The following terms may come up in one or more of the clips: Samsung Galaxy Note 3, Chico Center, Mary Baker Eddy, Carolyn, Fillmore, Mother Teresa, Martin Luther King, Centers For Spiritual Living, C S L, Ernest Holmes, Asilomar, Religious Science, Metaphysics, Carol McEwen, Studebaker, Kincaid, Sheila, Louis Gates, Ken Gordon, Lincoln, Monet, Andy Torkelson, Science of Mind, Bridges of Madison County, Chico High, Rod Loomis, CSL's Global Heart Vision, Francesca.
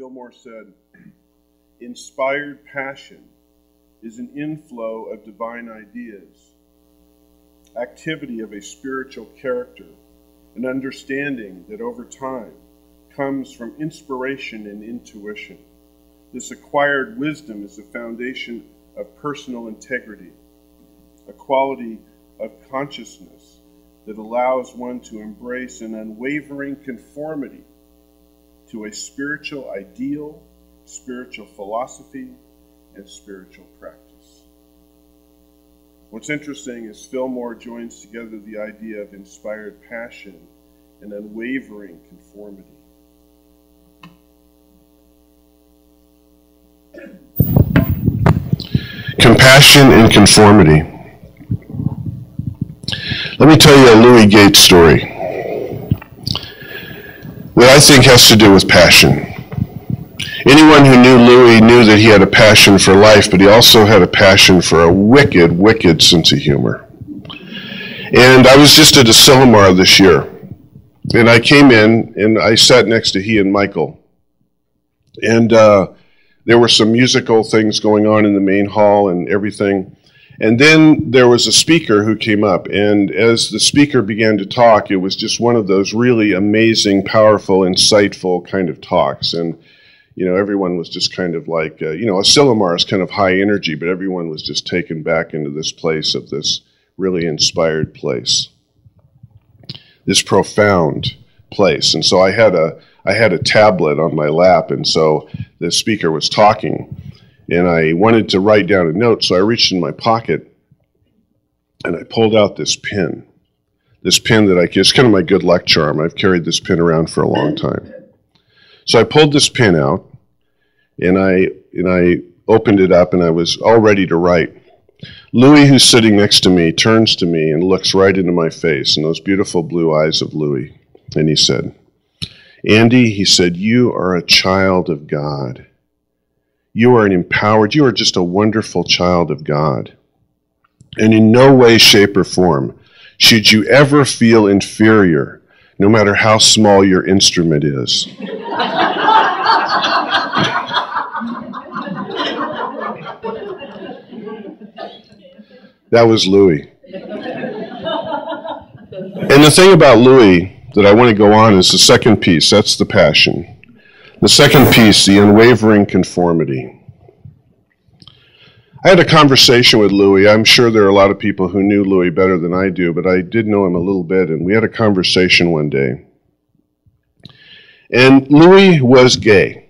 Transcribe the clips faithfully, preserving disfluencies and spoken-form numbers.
Fillmore said, "Inspired passion is an inflow of divine ideas, activity of a spiritual character, an understanding that over time comes from inspiration and intuition. This acquired wisdom is the foundation of personal integrity, a quality of consciousness that allows one to embrace an unwavering conformity to a spiritual ideal, spiritual philosophy, and spiritual practice." What's interesting is Fillmore joins together the idea of inspired passion and unwavering conformity. Compassion and conformity. Let me tell you a Louis Gates story that I think has to do with passion. Anyone who knew Louis knew that he had a passion for life, but he also had a passion for a wicked, wicked sense of humor. And I was just at Asilomar this year, and I came in, and I sat next to he and Michael. And uh, there were some musical things going on in the main hall and everything. And then there was a speaker who came up, and as the speaker began to talk, it was just one of those really amazing, powerful, insightful kind of talks. And you know, everyone was just kind of like, uh, you know, Asilomar is kind of high energy, but everyone was just taken back into this place of this really inspired place, this profound place. And so I had a, I had a tablet on my lap, and so the speaker was talking, and I wanted to write down a note, so I reached in my pocket, and I pulled out this pin, this pin that I, it's kind of my good luck charm. I've carried this pin around for a long time. So I pulled this pin out, and I, and I opened it up, and I was all ready to write. Louis, who's sitting next to me, turns to me and looks right into my face, in those beautiful blue eyes of Louis, and he said, "Andy," he said, "you are a child of God. You are an empowered, you are just a wonderful child of God. And in no way, shape, or form should you ever feel inferior, no matter how small your instrument is." That was Louis. And the thing about Louis that I want to go on is the second piece. That's the passion. The second piece, the unwavering conformity. I had a conversation with Louis. I'm sure there are a lot of people who knew Louis better than I do, but I did know him a little bit, and we had a conversation one day. And Louis was gay.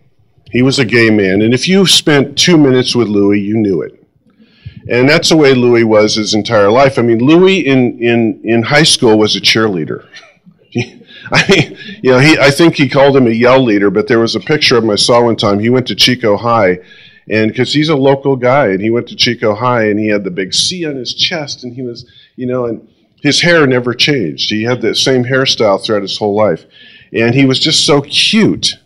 He was a gay man, and if you spent two minutes with Louis, you knew it. And that's the way Louis was his entire life. I mean, Louis in, in, in high school was a cheerleader. I mean, you know, he, I think he called him a yell leader, but there was a picture of him I saw one time. He went to Chico High, and because he's a local guy, and he went to Chico High, and he had the big C on his chest, and he was, you know, and his hair never changed. He had the same hairstyle throughout his whole life. And he was just so cute.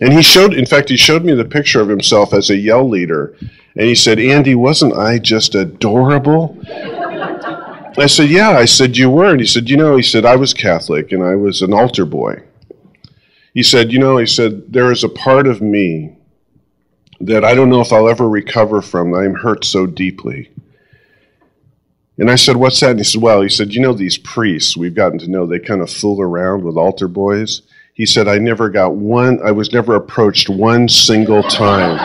And he showed, in fact, he showed me the picture of himself as a yell leader. And he said, "Andy, wasn't I just adorable?" I said, "Yeah." I said, "You were." And he said, "You know," he said, "I was Catholic, and I was an altar boy." He said, "You know," he said, "there is a part of me that I don't know if I'll ever recover from. I'm hurt so deeply." And I said, "What's that?" And he said, "Well," he said, "you know, these priests we've gotten to know, they kind of fool around with altar boys." He said, I never got one, I was never approached one single time.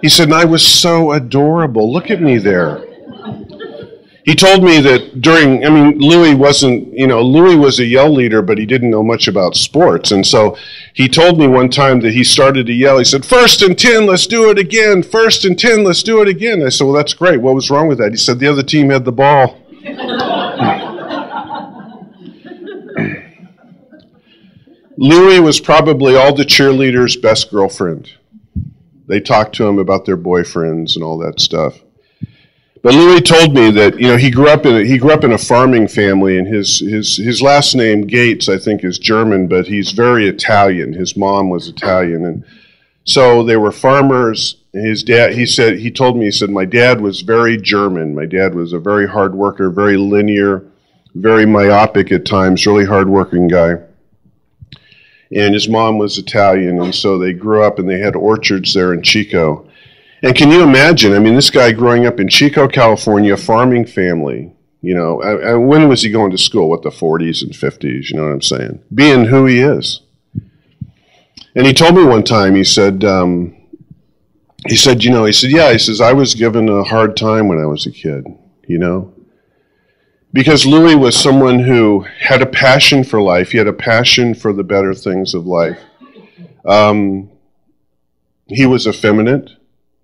He said, and I was so adorable. Look at me there. He told me that during, I mean, Louis wasn't, you know, Louis was a yell leader, but he didn't know much about sports. And so he told me one time that he started to yell. He said, first and ten, let's do it again. First and ten, let's do it again. I said, well, that's great. What was wrong with that? He said, the other team had the ball. Louis was probably all the cheerleaders' best girlfriend. They talked to him about their boyfriends and all that stuff. But Louis told me that, you know, he grew up in a, he grew up in a farming family, and his his his last name Gates, I think, is German, but he's very Italian. His mom was Italian, and so they were farmers. His dad, he said, he told me, he said, my dad was very German. My dad was a very hard worker, very linear, very myopic at times, really hard working guy. and his mom was Italian, and so they grew up and they had orchards there in Chico. And can you imagine, I mean, this guy growing up in Chico, California, a farming family, you know, I, I, when was he going to school? What, the forties and fifties, you know what I'm saying? Being who he is. And he told me one time, he said, um, he said, you know, he said, yeah, he says, I was given a hard time when I was a kid, you know? Because Louis was someone who had a passion for life. He had a passion for the better things of life. Um, he was effeminate,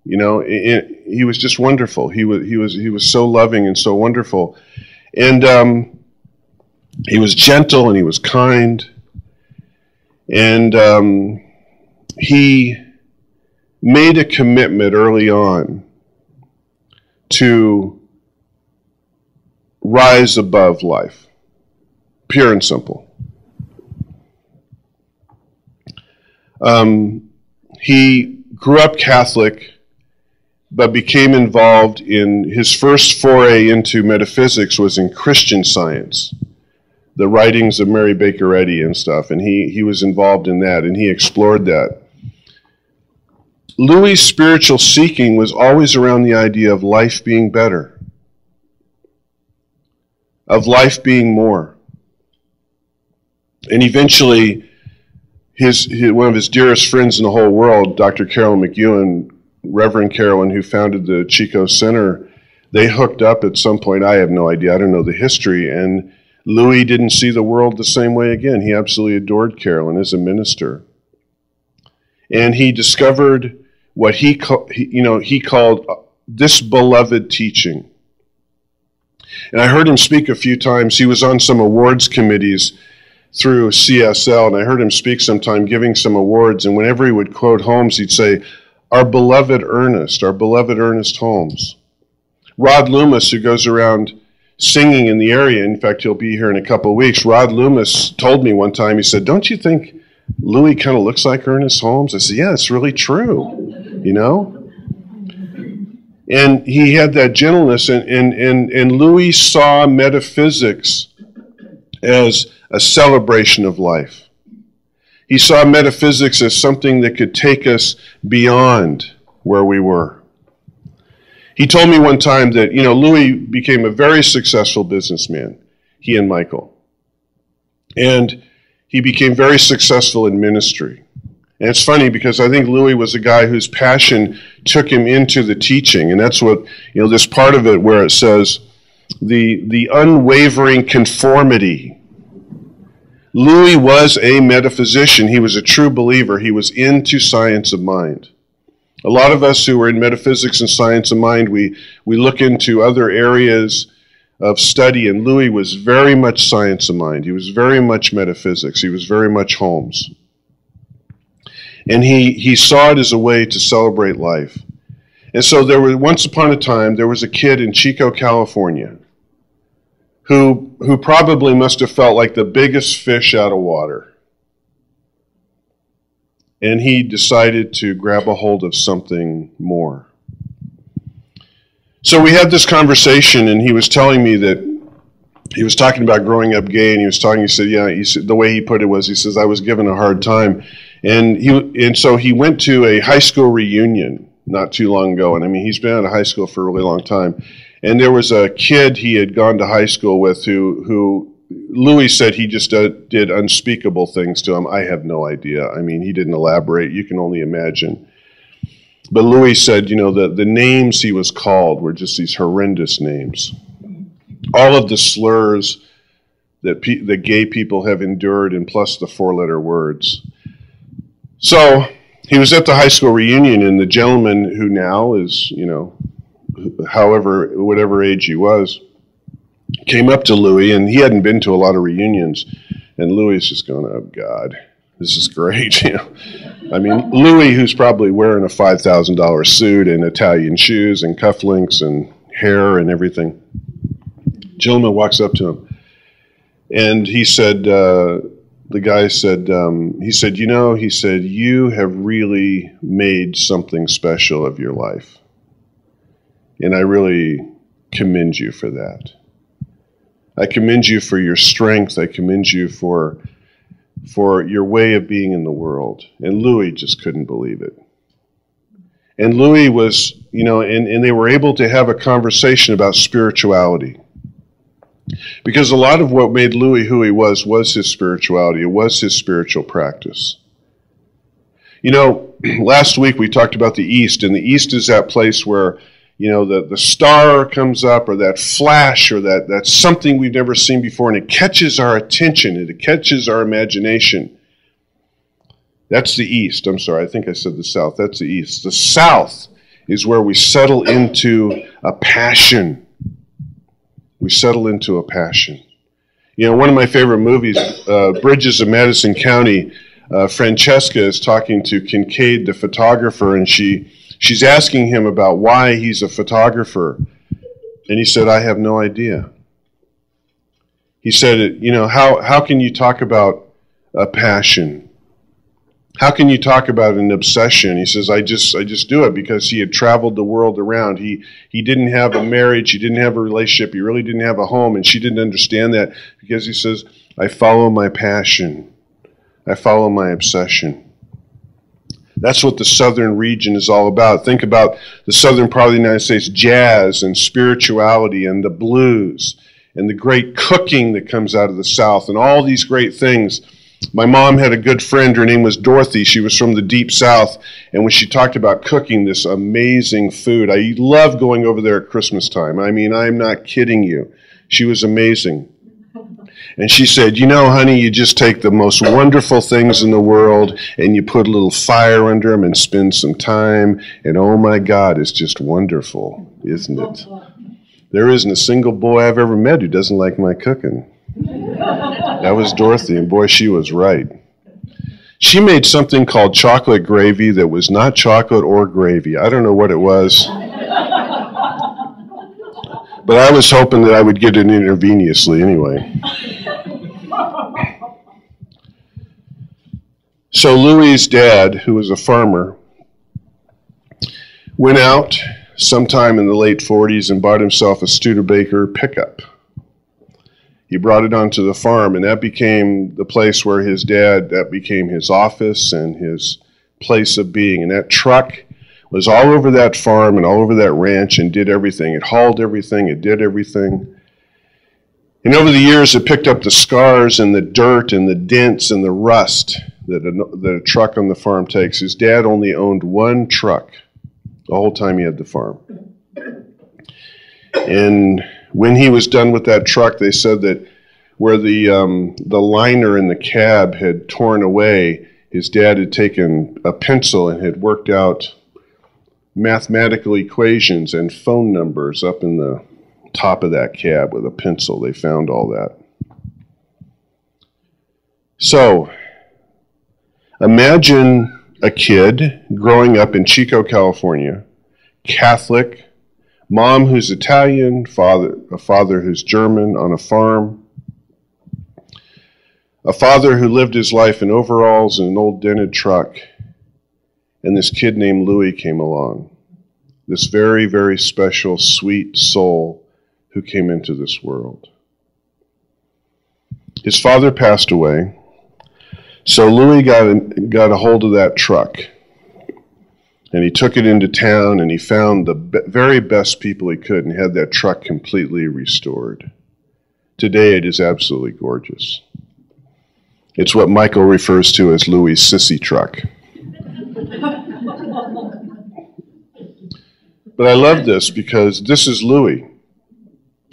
you know. It, it, he was just wonderful. He was he was he was so loving and so wonderful, and um, he was gentle and he was kind, and um, he made a commitment early on to rise above life, pure and simple. Um, he grew up Catholic, but became involved in, his first foray into metaphysics was in Christian Science, the writings of Mary Baker Eddy and stuff, and he, he was involved in that, and he explored that. Louis' spiritual seeking was always around the idea of life being better, of life being more. And eventually, his, his one of his dearest friends in the whole world, Doctor Carol McEwen, Reverend Carolyn, who founded the Chico Center, they hooked up at some point. I have no idea. I don't know the history. And Louis didn't see the world the same way again. He absolutely adored Carolyn as a minister. And he discovered what he, you know, he called this beloved teaching. And I heard him speak a few times. He was on some awards committees through C S L, and I heard him speak sometime giving some awards, and whenever he would quote Holmes, he'd say, our beloved Ernest, our beloved Ernest Holmes. Rod Loomis, who goes around singing in the area, in fact, he'll be here in a couple of weeks, Rod Loomis told me one time, he said, don't you think Louis kind of looks like Ernest Holmes? I said, yeah, it's really true, you know? And he had that gentleness, and, and, and, and Louis saw metaphysics as a celebration of life. He saw metaphysics as something that could take us beyond where we were. He told me one time that, you know, Louis became a very successful businessman, he and Michael. And he became very successful in ministry. And it's funny because I think Louis was a guy whose passion took him into the teaching. And that's what, you know, this part of it where it says the, the unwavering conformity. Louis was a metaphysician. He was a true believer. He was into science of mind. A lot of us who are in metaphysics and science of mind, we, we look into other areas of study. And Louis was very much science of mind. He was very much metaphysics. He was very much Holmes. And he, he saw it as a way to celebrate life. And so there was, once upon a time, there was a kid in Chico, California, who, who probably must have felt like the biggest fish out of water. And he decided to grab a hold of something more. So we had this conversation, and he was telling me that he was talking about growing up gay, and he was talking, he said, yeah, he said, the way he put it was, he says, I was given a hard time. And he, and so he went to a high school reunion not too long ago. And I mean, he's been out of high school for a really long time. And there was a kid he had gone to high school with who, who Louis said he just did, did unspeakable things to him. I have no idea. I mean, he didn't elaborate. You can only imagine. But Louis said, you know, the, the names he was called were just these horrendous names. All of the slurs that pe the gay people have endured, and plus the four-letter words. So he was at the high school reunion, and the gentleman who now is, you know, however, whatever age he was, came up to Louis, and he hadn't been to a lot of reunions. And Louis is just going, oh, God, this is great. You know? I mean, Louis, who's probably wearing a five thousand dollar suit and Italian shoes and cufflinks and hair and everything. Gentleman walks up to him, and he said, uh, the guy said, um, he said, you know, he said, you have really made something special of your life. And I really commend you for that. I commend you for your strength. I commend you for for your way of being in the world. And Louis just couldn't believe it. And Louis was, you know, and, and they were able to have a conversation about spirituality. Because a lot of what made Louis who he was was his spirituality. It was his spiritual practice. You know, last week we talked about the East, and the East is that place where, you know, the, the star comes up, or that flash, or that, that something we've never seen before, and it catches our attention, and it catches our imagination. That's the East. I'm sorry, I think I said the South. That's the East. The South is where we settle into a passion. We settle into a passion. You know, one of my favorite movies, uh, Bridges of Madison County, uh, Francesca is talking to Kincaid, the photographer, and she she's asking him about why he's a photographer. And he said, I have no idea. He said, you know, how, how can you talk about a passion? How can you talk about an obsession? He says, I just I just do it because he had traveled the world around. He he didn't have a marriage. He didn't have a relationship. He really didn't have a home. And she didn't understand that, because he says, I follow my passion. I follow my obsession. That's what the southern region is all about. Think about the southern part of the United States, jazz and spirituality and the blues and the great cooking that comes out of the South and all these great things. My mom had a good friend. Her name was Dorothy. She was from the Deep South. And when she talked about cooking this amazing food, I love going over there at Christmas time. I mean, I'm not kidding you. She was amazing. And she said, you know, honey, you just take the most wonderful things in the world and you put a little fire under them and spend some time. And oh, my God, it's just wonderful, isn't it? There isn't a single boy I've ever met who doesn't like my cooking. That was Dorothy, and boy, she was right. She made something called chocolate gravy that was not chocolate or gravy. I don't know what it was. But I was hoping that I would get it intravenously anyway. So Louis's dad, who was a farmer, went out sometime in the late forties and bought himself a Studebaker pickup. He brought it onto the farm, and that became the place where his dad, that became his office and his place of being. And that truck was all over that farm and all over that ranch and did everything. It hauled everything. It did everything. And over the years, it picked up the scars and the dirt and the dents and the rust that a, that a truck on the farm takes. His dad only owned one truck the whole time he had the farm. And when he was done with that truck, they said that where the, um, the liner in the cab had torn away, his dad had taken a pencil and had worked out mathematical equations and phone numbers up in the top of that cab with a pencil. They found all that. So imagine a kid growing up in Chico, California, Catholic, mom who's Italian, father, a father who's German, on a farm. A father who lived his life in overalls and an old dented truck. And this kid named Louis came along. This very, very special, sweet soul who came into this world. His father passed away. So Louis got, got a hold of that truck. And he took it into town, and he found the be- very best people he could and had that truck completely restored. Today it is absolutely gorgeous. It's what Michael refers to as Louis' sissy truck. But I love this because this is Louis.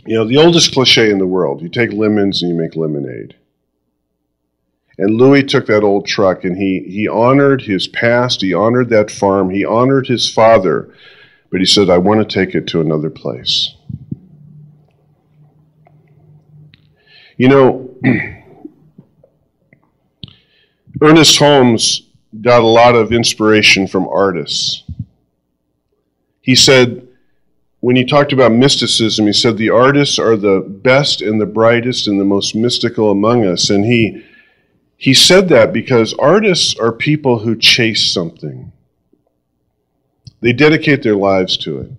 You know, the oldest cliche in the world, you take lemons and you make lemonade. And Louis took that old truck, and he, he honored his past, he honored that farm, he honored his father, but he said, I want to take it to another place. You know, Ernest Holmes got a lot of inspiration from artists. He said, when he talked about mysticism, he said, the artists are the best and the brightest and the most mystical among us, and he He said that because artists are people who chase something. They dedicate their lives to it.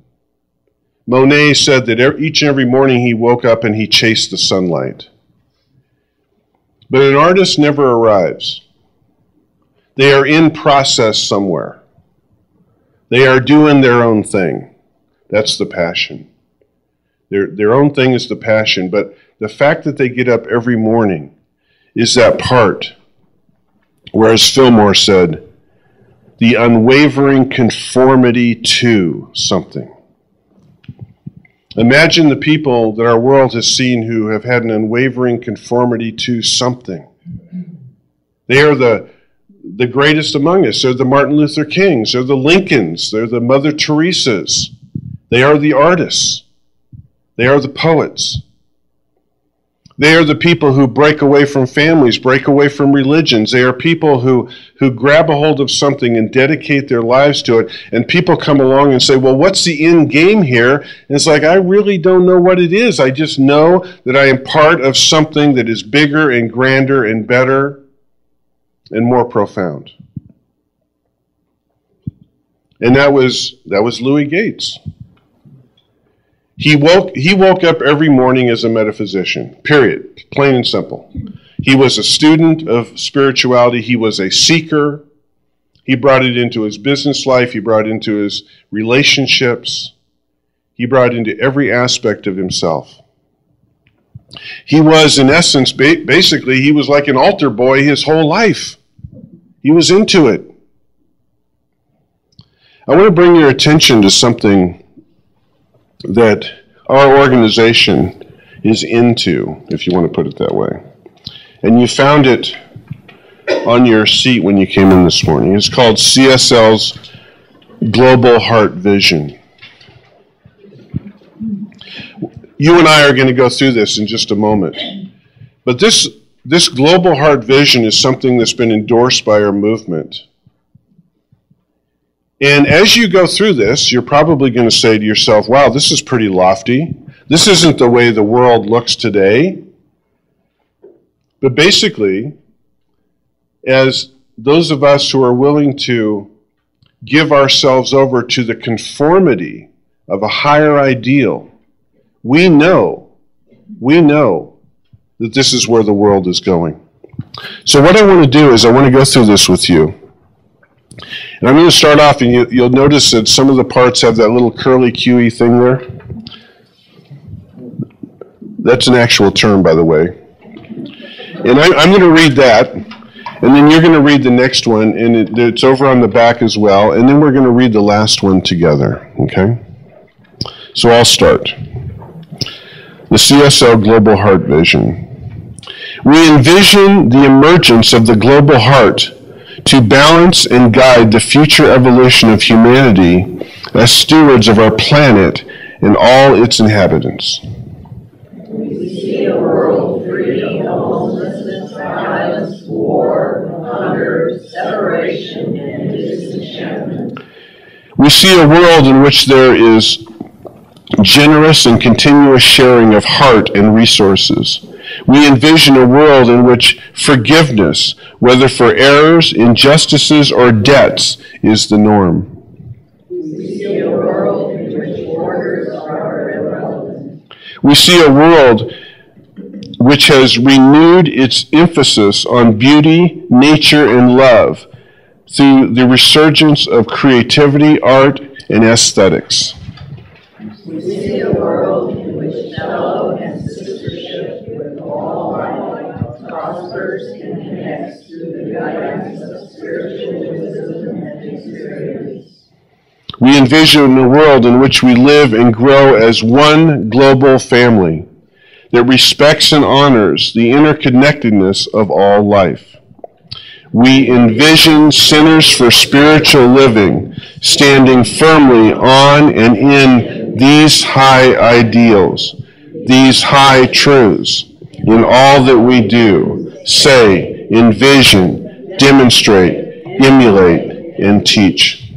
Monet said that each and every morning he woke up and he chased the sunlight. But an artist never arrives. They are in process somewhere. They are doing their own thing. That's the passion. Their, their own thing is the passion, but the fact that they get up every morning is that part. Whereas Fillmore said, the unwavering conformity to something. Imagine the people that our world has seen who have had an unwavering conformity to something. They are the, the greatest among us. They're the Martin Luther Kings. They're the Lincolns. They're the Mother Teresas. They are the artists. They are the poets. They are the people who break away from families, break away from religions. They are people who, who grab a hold of something and dedicate their lives to it. And people come along and say, well, what's the end game here? And it's like, I really don't know what it is. I just know that I am part of something that is bigger and grander and better and more profound. And that was, that was Louis Gates. He woke, he woke up every morning as a metaphysician, period, plain and simple. He was a student of spirituality. He was a seeker. He brought it into his business life. He brought it into his relationships. He brought it into every aspect of himself. He was, in essence, ba- basically, he was like an altar boy his whole life. He was into it. I want to bring your attention to something that our organization is into, if you want to put it that way. And you found it on your seat when you came in this morning. It's called C S L's Global Heart Vision. You and I are going to go through this in just a moment. But this, this Global Heart Vision is something that's been endorsed by our movement. And as you go through this, you're probably going to say to yourself, wow, this is pretty lofty. This isn't the way the world looks today. But basically, as those of us who are willing to give ourselves over to the conformity of a higher ideal, we know, we know that this is where the world is going. So what I want to do is I want to go through this with you. And I'm going to start off, and you, you'll notice that some of the parts have that little curly Q E thing there. That's an actual term, by the way. And I, I'm going to read that, and then you're going to read the next one, and it, it's over on the back as well, and then we're going to read the last one together, okay? So I'll start. The C S L Global Heart Vision. We envision the emergence of the global heart to balance and guide the future evolution of humanity as stewards of our planet and all its inhabitants. We see a world free of homelessness, violence, war, hunger, separation, and disenchantment. We see a world in which there is generous and continuous sharing of heart and resources. We envision a world in which forgiveness, whether for errors, injustices, or debts, is the norm. We see a world in which borders are irrelevant. We see a world which has renewed its emphasis on beauty, nature, and love through the resurgence of creativity, art, and aesthetics. We see a world in which fellow and sistership with all life prospers and connects through the guidance of spiritual wisdom and experience. We envision a world in which we live and grow as one global family that respects and honors the interconnectedness of all life. We envision centers for spiritual living standing firmly on and in these high ideals, these high truths, in all that we do, say, envision, demonstrate, emulate, and teach.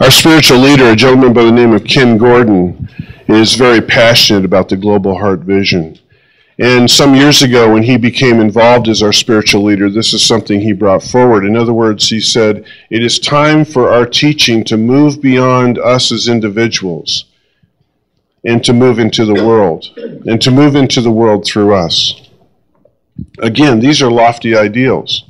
Our spiritual leader, a gentleman by the name of Ken Gordon, is very passionate about the global heart vision. And some years ago, when he became involved as our spiritual leader, this is something he brought forward. In other words, he said, it is time for our teaching to move beyond us as individuals and to move into the world, and to move into the world through us. Again, these are lofty ideals.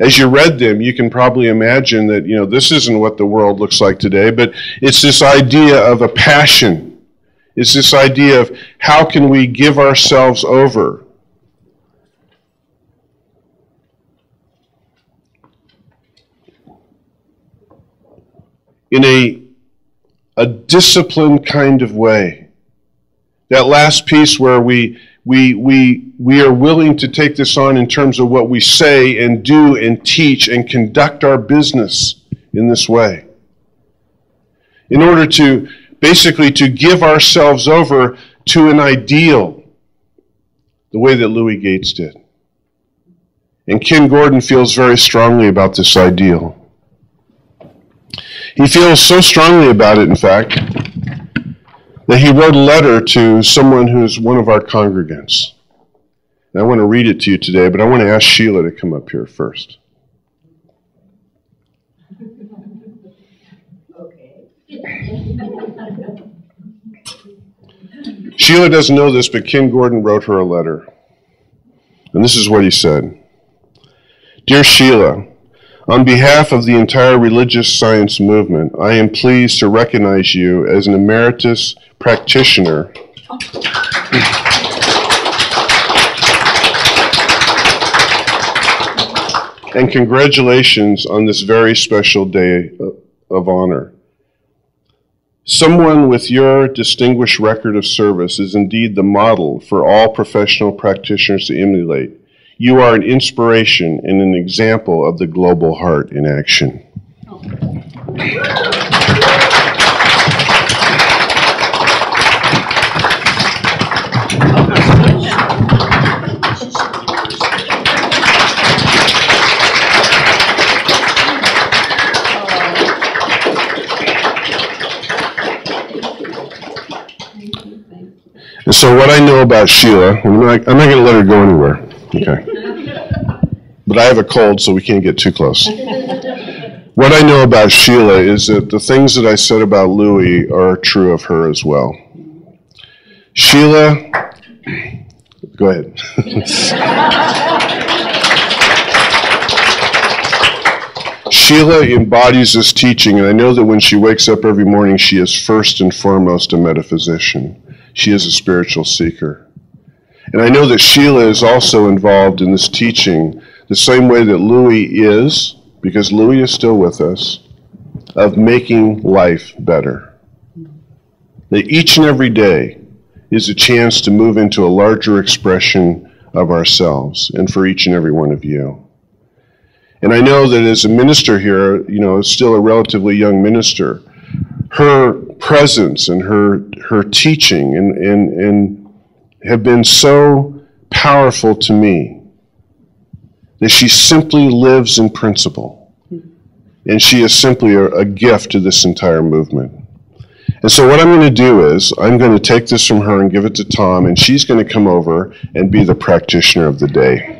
As you read them, you can probably imagine that, you know, this isn't what the world looks like today, but it's this idea of a passion. It's this idea of how can we give ourselves over. In a, a disciplined kind of way. That last piece where we, we, we, we are willing to take this on in terms of what we say and do and teach and conduct our business in this way. In order to basically to give ourselves over to an ideal, the way that Louis Gates did. And Ken Gordon feels very strongly about this ideal. He feels so strongly about it, in fact, that he wrote a letter to someone who is one of our congregants. And I want to read it to you today, but I want to ask Sheila to come up here first. Sheila doesn't know this, but Ken Gordon wrote her a letter. And this is what he said. Dear Sheila, on behalf of the entire Religious Science movement, I am pleased to recognize you as an emeritus practitioner. And congratulations on this very special day of honor. Someone with your distinguished record of service is indeed the model for all professional practitioners to emulate. You are an inspiration and an example of the global heart in action. Oh. And so what I know about Sheila, I'm not, I'm not going to let her go anywhere. Okay. But I have a cold, so we can't get too close. What I know about Sheila is that the things that I said about Louis are true of her as well. Sheila, go ahead. Sheila embodies this teaching, and I know that when she wakes up every morning, she is first and foremost a metaphysician. She is a spiritual seeker. And I know that Sheila is also involved in this teaching the same way that Louis is, because Louis is still with us, of making life better. That each and every day is a chance to move into a larger expression of ourselves, and for each and every one of you. And I know that as a minister here, you know, still a relatively young minister, her presence and her, her teaching and, and, and have been so powerful to me that she simply lives in principle. And she is simply a, a gift to this entire movement. And so what I'm going to do is I'm going to take this from her and give it to Tom, and she's going to come over and be the practitioner of the day.